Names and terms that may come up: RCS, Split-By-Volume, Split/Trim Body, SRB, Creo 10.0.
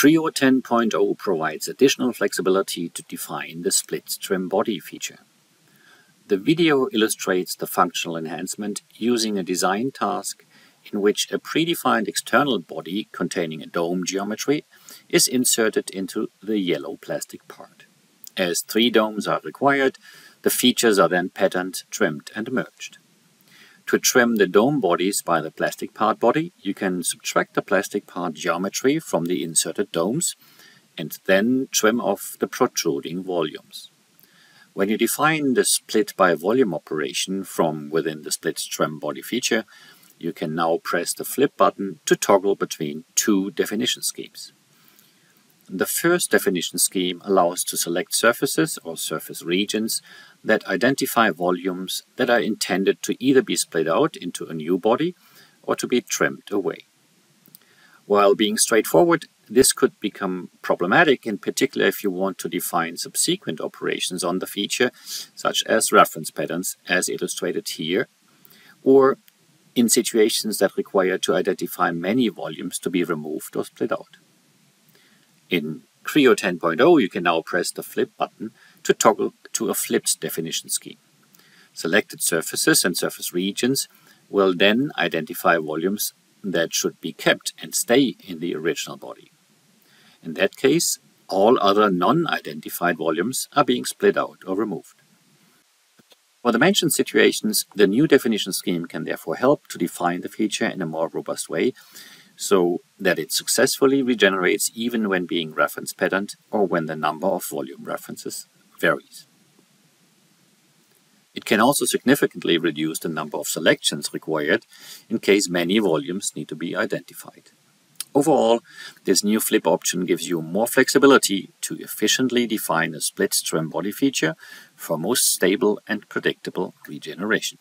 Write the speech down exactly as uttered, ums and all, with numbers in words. Creo ten point oh provides additional flexibility to define the split trim body feature. The video illustrates the functional enhancement using a design task in which a predefined external body containing a dome geometry is inserted into the yellow plastic part. As three domes are required, the features are then patterned, trimmed and merged. To trim the dome bodies by the plastic part body, you can subtract the plastic part geometry from the inserted domes and then trim off the protruding volumes. When you define the split by volume operation from within the split trim body feature, you can now press the flip button to toggle between two definition schemes. The first definition scheme allows to select surfaces or surface regions that identify volumes that are intended to either be split out into a new body or to be trimmed away. While being straightforward, this could become problematic, in particular if you want to define subsequent operations on the feature, such as reference patterns as illustrated here, or in situations that require to identify many volumes to be removed or split out. In Creo ten point oh, you can now press the flip button to toggle to a flipped definition scheme. Selected surfaces and surface regions will then identify volumes that should be kept and stay in the original body. In that case, all other non-identified volumes are being split out or removed. For the mentioned situations, the new definition scheme can therefore help to define the feature in a more robust way, so that it successfully regenerates even when being reference patterned or when the number of volume references varies. It can also significantly reduce the number of selections required in case many volumes need to be identified. Overall, this new flip option gives you more flexibility to efficiently define a split trim body feature for most stable and predictable regeneration.